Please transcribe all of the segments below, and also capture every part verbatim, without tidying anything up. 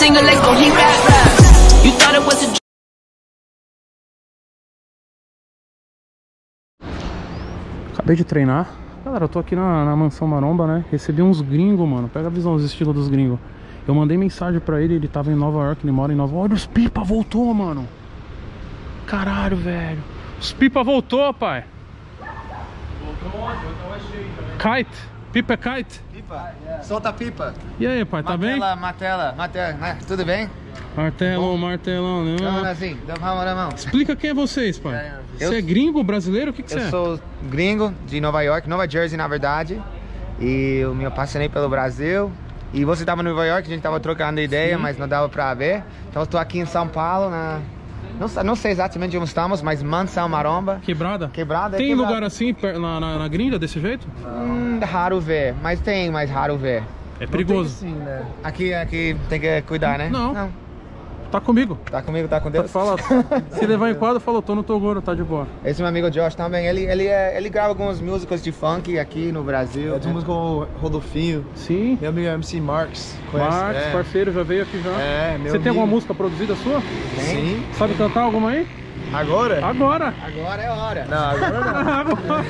single legs gon' he rap raps. You thought it was a Acabei de treinar. Galera, eu tô aqui na, na mansão Maromba, né? Recebi uns gringos, mano. Pega a visão, os estilos dos gringos. Eu mandei mensagem pra ele, ele tava em Nova York, ele mora em Nova York. Olha, os pipa voltou, mano. Caralho, velho. Os pipa voltou, pai. Voltou ontem, eu achei também. Kite? Pipa é kite? Pipa, yeah. Solta a pipa. E aí, pai, tá bem? Martela, martela, martela. Tudo bem? Martelão, martelão, né? Não, assim, dá uma mão na mão. Explica quem é vocês, pai. Você é gringo, brasileiro? O que que você é? Eu sou gringo de Nova York, Nova Jersey, na verdade. E eu me apaixonei pelo Brasil. E você tava em Nova York, a gente tava trocando ideia, sim, mas não dava pra ver. Então eu tô aqui em São Paulo, na... Não, não sei exatamente onde estamos, mas Mansão Maromba. Quebrada? Quebrada. Tem quebrada. Lugar assim na, na, na gringa desse jeito? Hum, raro ver, mas tem, mas raro ver. É perigoso. Sim, né? Aqui, aqui tem que cuidar, né? Não. Não. Tá comigo. Tá comigo, tá com Deus. Fala, se levar em quadro, falou, tô no Toguro, tá de boa. Esse meu amigo Josh também, ele, ele, é, ele grava algumas músicas de funk aqui no Brasil. É de música com o Rodolfinho. Sim. Meu amigo é M C Marks. Marks, é. Parceiro, já veio aqui já. É, meu Você amigo. Tem alguma música produzida sua? Sim. Sabe cantar alguma aí? Agora? Agora. Agora é hora. Não, agora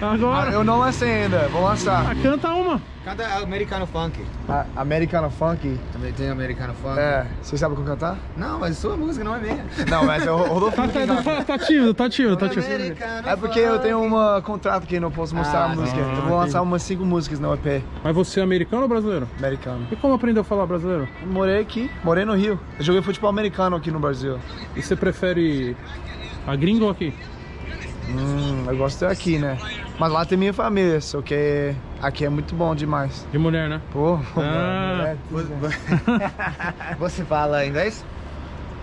não. Agora. Eu não lancei ainda, vou lançar. Ah, canta uma. Canta Americano Funk. A, Americano Funk? Também tem Americano Funk. É. Você sabe como cantar? Não, mas sua música não é minha. Não, mas eu Rodolfinho. Tá, tá tímido, tá tímido, tá tímido. É porque eu tenho um contrato que não posso mostrar ah, a música. Então vou lançar umas cinco músicas no E P. Mas você é americano ou brasileiro? Americano. E como aprendeu a falar brasileiro? Eu morei aqui, morei no Rio. Eu joguei futebol americano aqui no Brasil. E você prefere a gringa ou aqui? Hum, eu gosto de aqui, né? Mas lá tem minha família, só que aqui é muito bom demais. De mulher, né? Pô, ah. Mulher, mulher. Você fala inglês?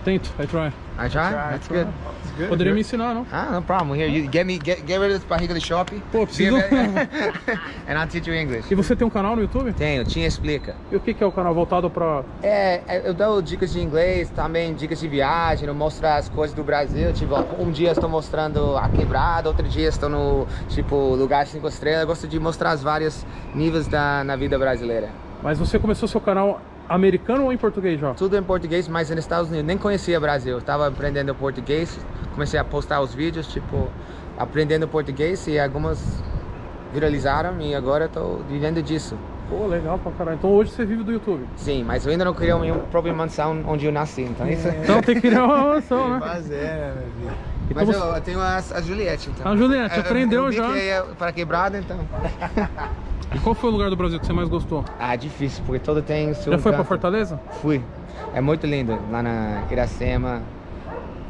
Tento, I try. I try? I try. That's good. That's good. Poderia me ensinar, não? Ah, no problem. Here, you get me, get, get rid of this barriga de shopping. Pô, preciso. And I'll teach you English. E você tem um canal no YouTube? Tenho, Team Explica. E o que que é o canal voltado pra... É, eu dou dicas de inglês, também dicas de viagem, eu mostro as coisas do Brasil. Tipo, um dia estou mostrando a quebrada, outro dia estou no, tipo, lugar cinco estrelas. Eu gosto de mostrar os vários níveis da, na vida brasileira. Mas você começou seu canal... Americano ou em português já? Tudo em português, mas nos Estados Unidos. Nem conhecia o Brasil. Estava aprendendo português, comecei a postar os vídeos, tipo, aprendendo português e algumas viralizaram e agora estou vivendo disso. Pô, legal pra caralho. Então hoje você vive do YouTube? Sim, mas eu ainda não criei minha própria mansão onde eu nasci, então é isso. Então tem que criar uma mansão, né? Mas é, meu filho. Então, mas eu, eu tenho a, a Juliette, então. A Juliette, aprendeu já. Para quebrada, então. E qual foi o lugar do Brasil que você mais gostou? Ah, difícil, porque todo tem seu lugar. Já foi pra Fortaleza? Fui. É muito lindo, lá na Iracema.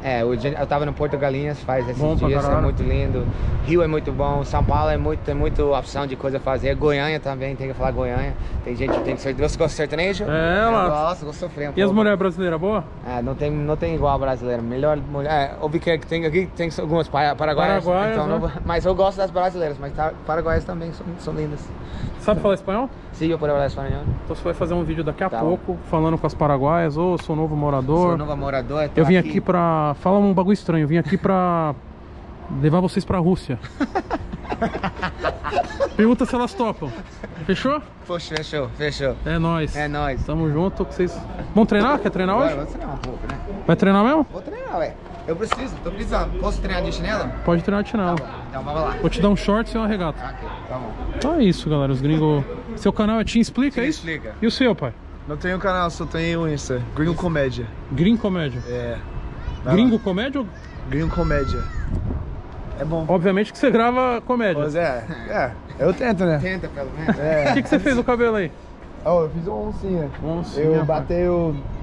É, eu, eu tava no Porto Galinhas faz esses bom dias, é muito lindo. Rio é muito bom, São Paulo é muito, tem muita opção de coisa a fazer. Goiânia também, tem que falar Goiânia. Tem gente que tem que ser... Você gosta de sertanejo? É, ela... Nossa, eu gosto de sofrer um pouco. E as mulheres brasileiras, boa? É, não tem, não tem igual a brasileira. Melhor mulher... É, ouvi que tem aqui, tem algumas paraguaias. Paraguaias, então, né? Não, mas eu gosto das brasileiras, mas paraguaias também são, são lindas. Sabe falar espanhol? Sim, eu posso falar espanhol. Então você vai fazer um vídeo daqui a tá pouco, bom. Falando com as paraguaias. Ô, oh, sou novo morador. Sou novo morador. Eu vim aqui, aqui pra... Fala um bagulho estranho, eu vim aqui pra levar vocês pra Rússia. Pergunta se elas topam. Fechou? Poxa, fechou, fechou. É nóis. É nóis. Tamo junto com vocês. Vamos treinar? Quer treinar hoje? Vou treinar um pouco, né? Vai treinar mesmo? Vou treinar, ué. Eu preciso, tô precisando. Posso treinar de chinelo? Pode treinar de chinelo. Tá, então vamos lá. Vou te dar um short e uma regata. Ah, ok, tá bom. Então é isso, galera. Os gringos. Seu canal é Team Explica, é isso? Explica. E o seu, pai? Não tenho canal, só tenho o Insta. Gringo Comédia. Green Comédia? É. Vai Gringo lá. Comédia ou? Gringo Comédia. É bom. Obviamente que você grava comédia. Pois é, é. Eu tento, né? Tenta, pelo menos. É. O que, que você fez no cabelo aí? Oh, eu fiz uma oncinha. oncinha eu batei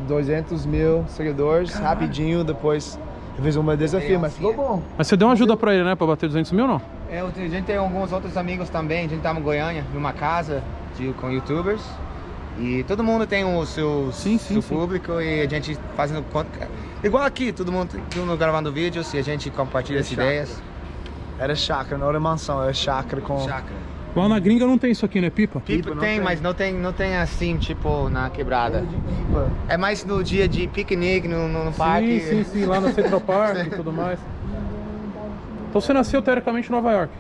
duzentos mil seguidores. Caramba. Rapidinho, depois eu fiz um desafio, mas ficou bom. Mas você deu uma ajuda pra ele, né? Pra bater duzentos mil, não? É, a gente tem alguns outros amigos também. A gente tava em Goiânia, numa casa de, com youtubers. E todo mundo tem o seu, sim, sim, seu sim. público e a gente fazendo... Igual aqui, todo mundo, todo mundo gravando vídeos e a gente compartilha as ideias. Era chácara, não era mansão, era chácara com... Chácara. Lá na gringa não tem isso aqui, né? Pipa? Pipa, pipa tem, tem, mas não tem, não tem assim, tipo, na quebrada. De pipa. É mais no dia de piquenique, no, no, no sim, parque. Sim, sim, sim, lá no Central Park e tudo mais. Então você nasceu, teoricamente, em Nova York?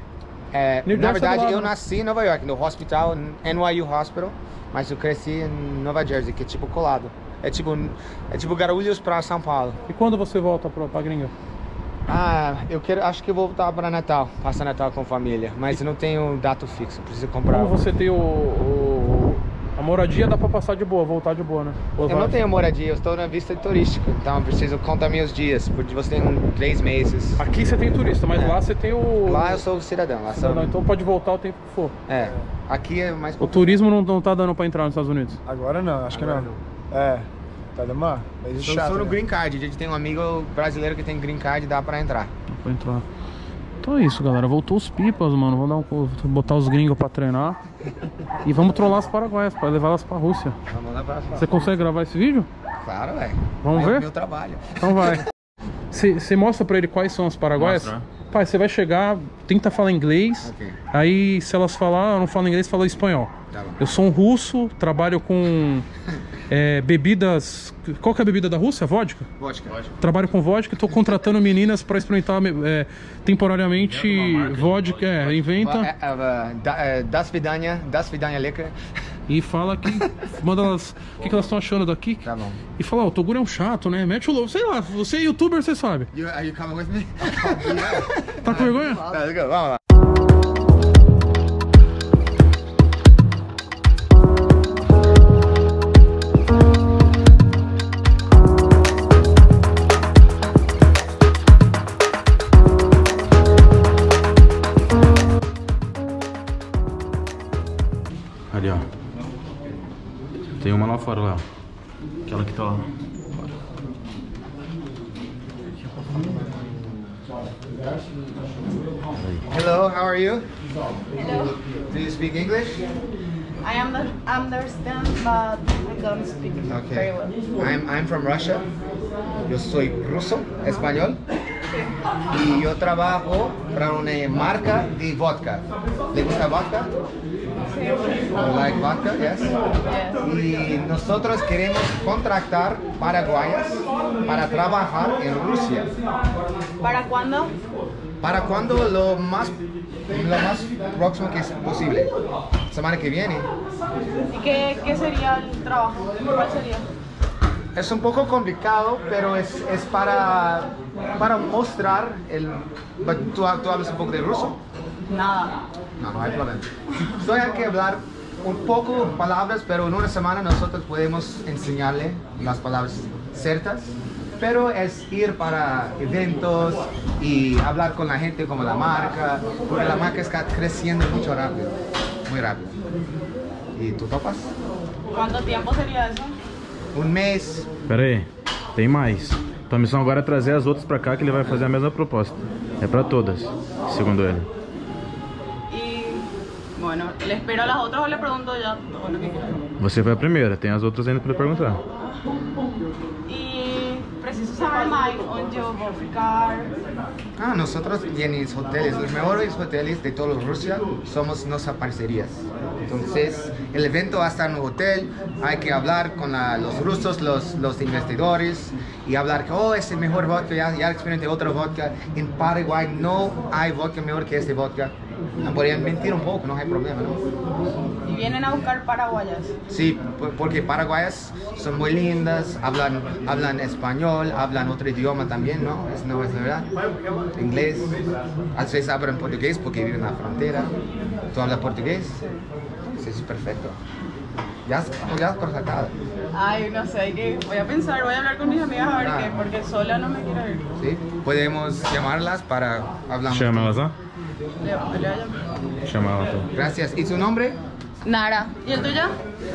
É, New na York verdade, lado, eu né? nasci em Nova York, no hospital, N Y U Hospital. Mas eu cresci em Nova Jersey, que é tipo colado. É tipo, é tipo Guarulhos para São Paulo. E quando você volta para Gringa? Ah, eu quero, acho que eu vou voltar para Natal, passar Natal com a família, mas eu não tenho data fixa, preciso comprar. Como você tem o, o... a moradia, dá para passar de boa, voltar de boa, né? Ou eu vai? Não tenho moradia, eu estou na vista turística, então eu preciso contar meus dias, porque você tem um, três meses. Aqui você tem turista, mas é. Lá você tem o... Lá eu sou cidadão. Lá cidadão, sou... Então pode voltar o tempo que for. É, aqui é mais... O turismo não, não tá dando para entrar nos Estados Unidos? Agora não, acho Agora que não. não. É. Tá dando uma... Eu estou no Green Card, a gente tem um amigo brasileiro que tem Green Card e dá pra entrar. Dá pra entrar. Então é isso, galera. Voltou os pipas, mano. Vou, dar um... Vou botar os gringos pra treinar. E vamos trollar as paraguaias, pra levar elas pra Rússia. Vamos lá pra Rússia. Você consegue gravar esse vídeo? Claro, velho. Vamos é ver? É o meu trabalho. Então vai. Você mostra pra ele quais são as paraguaias? Mostra. Pai, você vai chegar, tenta falar inglês. Okay. Aí, se elas falar, eu não falo inglês, falo espanhol. Tá, eu sou um russo, trabalho com... É, bebidas... Qual que é a bebida da Rússia? Vodka? Vodka. Trabalho com vodka e tô contratando meninas para experimentar é, temporariamente vodka. É, inventa... Das vidania, das vidania leca. E fala que... Manda elas... O que, que elas estão achando daqui? Tá bom. E fala, oh, o Toguro é um chato, né? Mete o louco. Sei lá, você é youtuber, você sabe. You, are you coming with me? Tá com vergonha? Vamos lá. Tem uma lá fora, lá. Aquela que tá lá fora. Hello, how are you? Hello. Do you speak English? I am not understand, but I don't speak okay. very well. I'm, I'm from Russia. Eu sou russo, espanhol. E eu trabalho para uma marca de vodka. Le gusta vodka? Like vodka, yes. E nós queremos contratar paraguaias para trabalhar em Rússia. Para quando? Para quando o mais, mais próximo que possível. Semana que vem. E que, que seria o trabalho? Qual seria? É um pouco complicado, mas é, é para, para mostrar... El... ¿Tú, ¿Tú hablas un poco de ruso? Nada. No, no hay problema. Só hay que hablar un poco palabras, pero en una semana nosotros podemos enseñarle las palabras ciertas. Pero es ir para eventos y hablar con la gente como la marca, porque la marca está creciendo mucho rápido, muy rápido. ¿Y tú topas? ¿Cuánto tiempo sería eso? Um mês. Pera aí, tem mais. Tua missão agora é trazer as outras pra cá, que ele vai fazer a mesma proposta. É pra todas, segundo ele. E, bueno, ele espera as outras ou ele pergunta já? Você foi a primeira, tem as outras ainda pra perguntar. E preciso saber mais onde eu vou ficar. Ah, nós temos hotéis, os melhores hotéis de toda a Rússia, somos nossas parcerias. Entonces, el evento va a estar en un hotel, hay que hablar con la, los rusos, los, los investidores, y hablar que, oh, ese mejor vodka, ya, ya experimenté otro vodka. En Paraguay no hay vodka mejor que este vodka. No, podrían mentir un poco, no hay problema, ¿no? ¿Y vienen a buscar paraguayas? Sí, porque paraguayas son muy lindas, hablan, hablan español, hablan otro idioma también, ¿no? Es, no es la verdad. Inglés, a veces hablan portugués porque viven en la frontera. ¿Tú hablas portugués? Sí, es perfecto. Ya has, ya has contratado. Ay, no sé, que voy a pensar, voy a hablar con mis amigas a ver ah. qué, porque sola no me quiero ir. Sí, podemos llamarlas para hablar. Llámalas, ¿ah? Chamava. Gracias. E seu nome? Nara. E o tuyo?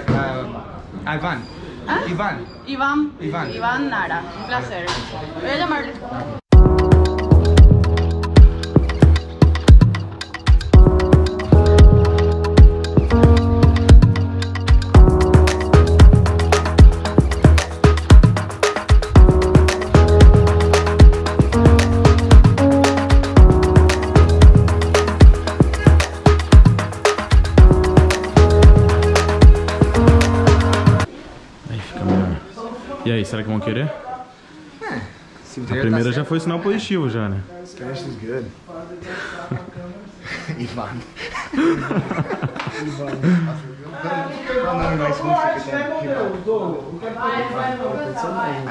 Uh, Ivan. Ah? Ivan. Ivan. Ivan. Ivan Nara. Um prazer. Vou chamar-lhe. E aí, será que vão querer? É, se o a primeira tá já foi sinal positivo, já, né? This is good. Ivan. I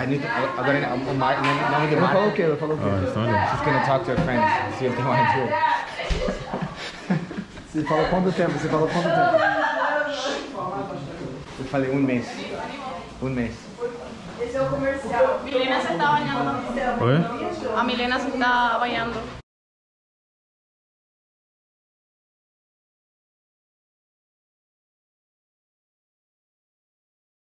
need to, I'm going to, I'm my, I'm going to follow okay, I'll follow okay. She's going to talk to her friends, see if they want to do it. Você fala quanto tempo? Você fala quanto tempo? Eu falei um mês. Um mês. Esse é o comercial. Milena, você tá olhando. Oi? A Milena, você tá olhando.